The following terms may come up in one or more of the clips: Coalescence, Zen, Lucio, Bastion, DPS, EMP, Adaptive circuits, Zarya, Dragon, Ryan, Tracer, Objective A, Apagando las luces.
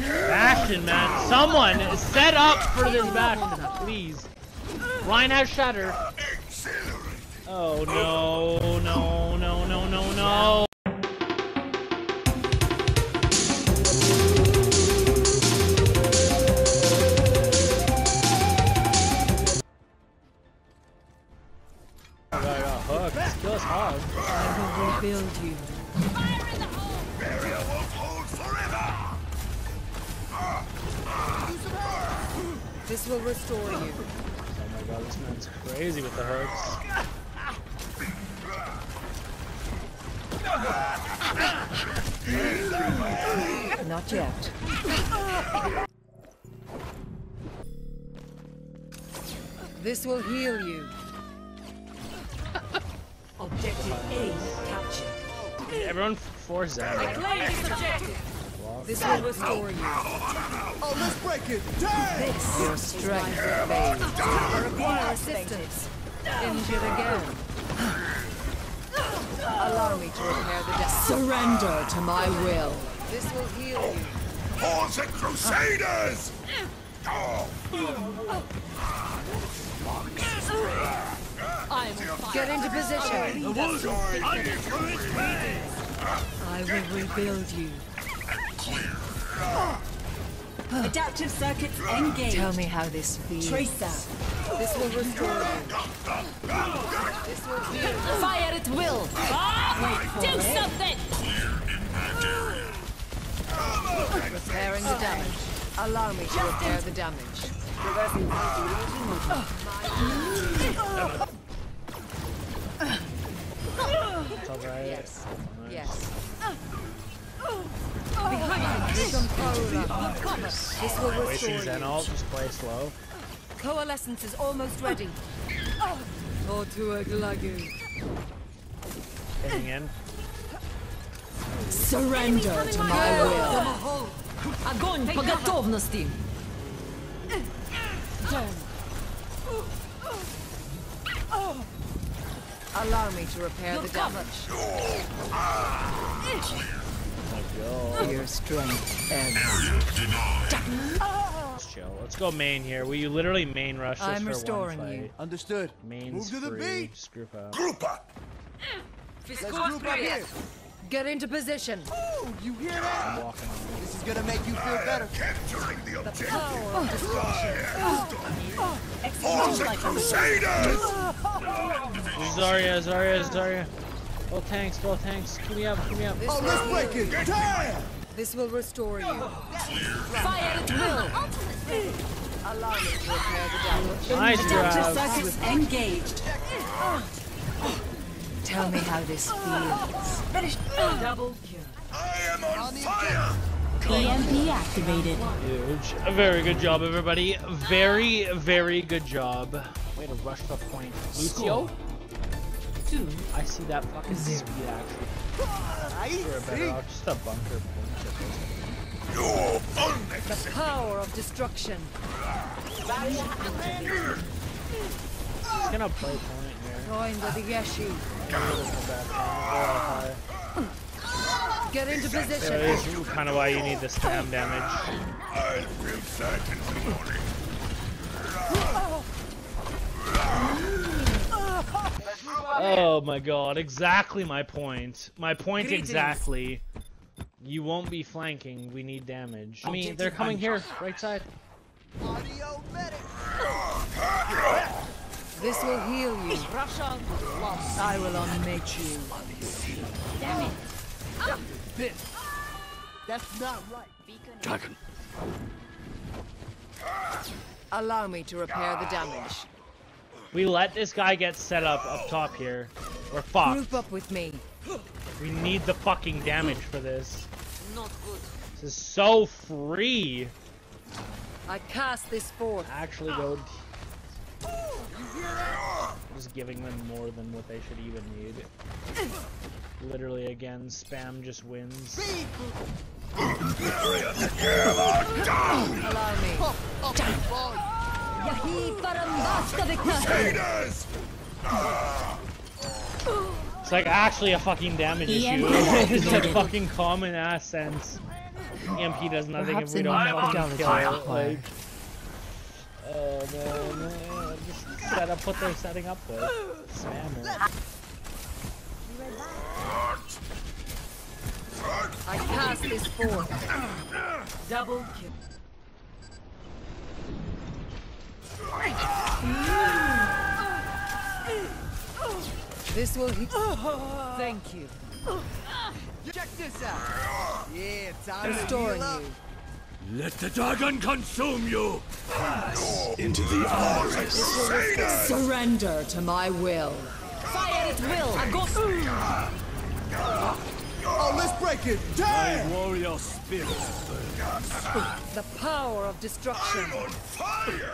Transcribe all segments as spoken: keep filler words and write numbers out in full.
Bastion, man. Someone set up for this Bastion, please. Ryan has shatter. Oh no, no, no, no, no, no. I will rebuild you. Fire in the hole! Barrier won't hold forever! This will restore you. Oh my god, this man's crazy with the herbs. Not yet. This will heal you. Objective A captured. Dude, everyone for Zarya. I claim this objective. This will restore you. Oh, let's break it. Dang! This your strength fades. I require assistance. Injured again. Allow me to repair the damage. Surrender to my will. This will heal you. For the Crusaders! Oh. I will get into position. I will, I will rebuild you. Adaptive circuits engaged. Tell me how this feels. Tracer. This will restore you. This will heal. Fire at will. Ah, do something. Repairing the damage. Allow me to repair the damage. Yes. Yes. This will restore you. Zen all, just play slow. Coalescence is almost ready. Or to a gluggy. Getting in. Surrender to my will. Огонь по готовности. Allow me to repair the damage. Oh, your strength ends. Chill. Let's go main here. Will you literally main rush this? I'm for restoring one fight? You. Understood. Main move spree. To the beat. Group up. Group up. Group up here. Get into position. Oh, you hear that? I'm walking on. This is gonna make you feel better. Capturing the objective. The power of destruction. For the Crusaders! Zarya, Zarya, Zarya. Both tanks, both tanks. Give me up, give me up. This oh, let's break it. Damn! This will restore you. Fire at will. Allow me to repair the damage. Nice job. Adaptive circuits engaged. Tell me how this feels. Finish. Double kill. I am on fire. E M P activated. Huge. Very good job, everybody. Very, very good job. Way to rush the point, Lucio. Two. I see that fucking zero. Speed action. Sure, better off just a bunker point. You're unacceptable. The power of destruction. He's gonna play point. Join the Yeshi. Get into position. That is kind of why you need the spam damage. I'll feel sad in the morning. Oh my god, exactly my point. My point exactly. You won't be flanking, we need damage. I mean, they're coming here, right side. Audio medic. This will heal you. Rush on. Lost. I will unmake you. Damn it. Ah. This. That's not right. Dragon. Allow me to repair the damage. We let this guy get set up up top here. We're fucked. Group up with me. We need the fucking damage for this. Not good. This is so free. I cast this forth. Actually, go. Just giving them more than what they should even need. Literally, again, spam just wins. Allow me. It's like actually a fucking damage issue. It's a fucking common ass sense. E M P does nothing Perhaps if we don't help him kill it. Like, oh no, no, just set up what they're setting up with. Spammer. I cast this forth. Double kill. This will hit. Thank you. Check this out. Yeah, I'm restoring you. Let the dragon consume you. Pass into the iris. Surrender to my will. Fire at will. I go. Oh, let's break it. Damn. My warrior spirit. The power of destruction. I'm on fire.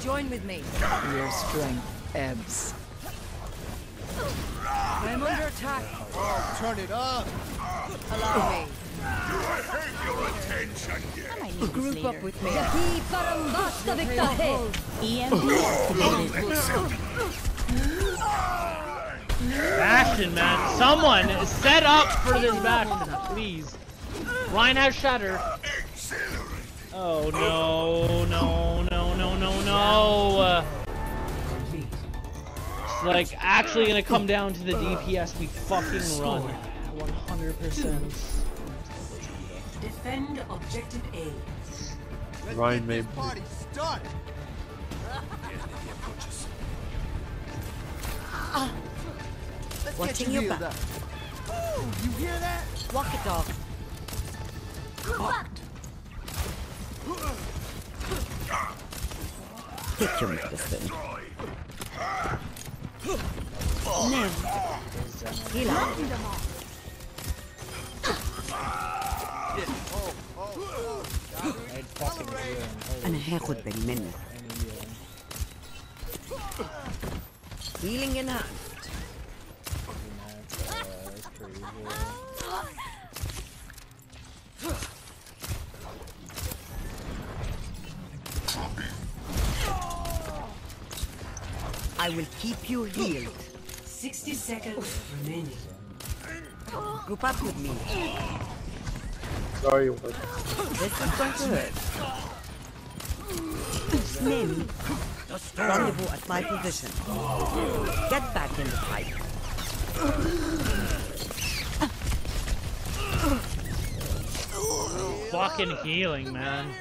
Join with me. Your strength ebbs. I'm under attack. Oh, turn it up. Allow me. Do I have your attention yet? Group up with me. Bastion, man. Someone set up for this Bastion, please. Ryan has shatter. Oh no, no, no, no, no, no. Uh, it's like actually gonna come down to the D P S we fucking run. one hundred percent. Defend Objective A. Ryan made this party start. Watching you back. Oh, you hear that? Walk it off. Locked. Picture me this thing. No. Heal up. أنا هاخد بالي منك. Healing in hand. I will keep you healed. Sixty seconds remaining. Group up with me. Sorry, but this is going to hurt. Name rendezvous at my position. Get back in the fight. Fucking healing, man.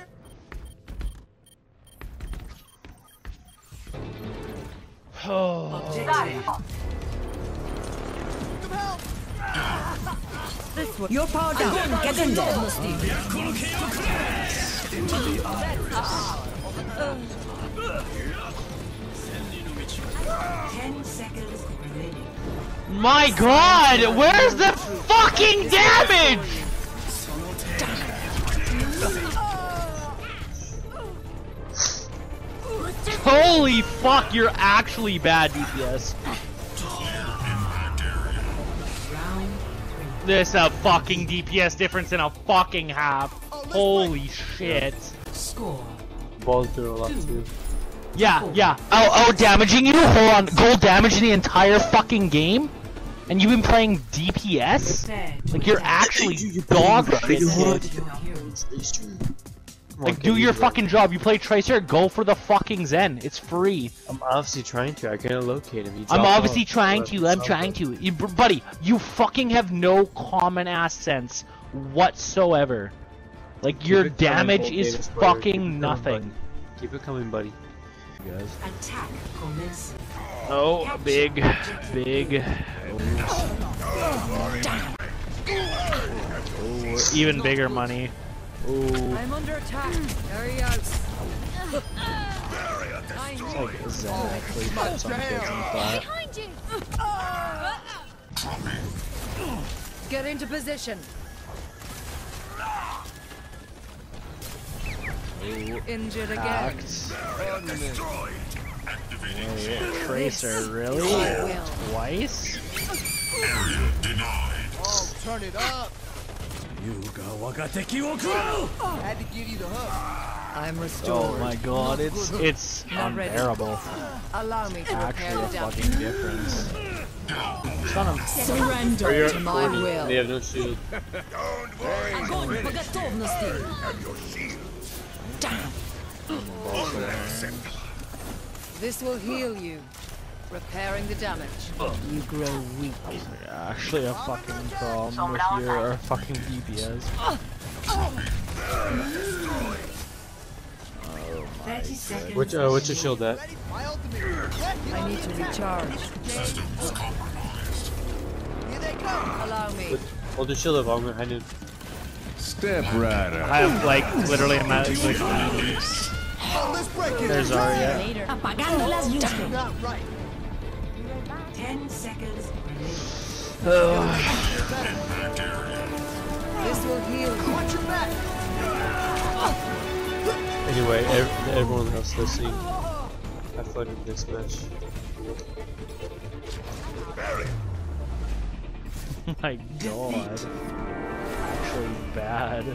Oh. Your power down. Get in there. Into the iris. Ten seconds remaining. My God, where's the fucking damage? Holy fuck, you're actually bad, D P S. There's a fucking D P S difference in a fucking half. Holy shit. Score. Balls through a lot too. Yeah, yeah. Oh, oh, damaging you? Hold on. Gold damage in the entire fucking game? And you've been playing D P S? Like, you're actually dog shit. Like, do your fucking job. You play Tracer, go for the fucking Zen. It's free. I'm obviously trying to. I can't locate him. I'm obviously trying to. I'm trying to. You, buddy, you fucking have no common ass sense whatsoever. Like, your damage is fucking nothing. Keep it coming, buddy. Guys. Attack commence. Oh, big, big. Oh, even bigger money. Ooh. I'm under attack. There he is. Get into position. Ooh. Injured again. Oh, yeah. Tracer, really? Twice? Area denied. Oh, turn it up. I had to give you the hook. I'm restored. Oh my God, it's it's unbearable. Allow me to actually a fucking difference. Stun him. Surrender you to my will. They have no shield. Don't worry. I'm going for готовности. Have your shield. Damn. This will heal you. Repairing the damage. You grow weak. Actually a fucking problem with your fucking D P S. Oh, my God. Which uh, what's your shield at? I need to recharge. System was compromised. Here they come. Allow me. Hold the shield up, I'm behind it. Step right up. I have like literally a magic like there's Zarya. Apagando las luces. Ten seconds. Oh. This will heal. Watch your back. Anyway, ev everyone else listening, I fought in this match. My God, actually bad.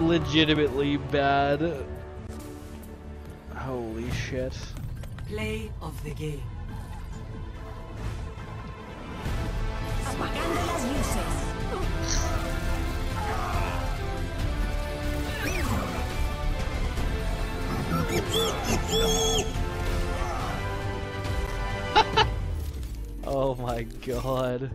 Legitimately bad. Holy shit. Play of the game. Apagando las luces. Oh my God.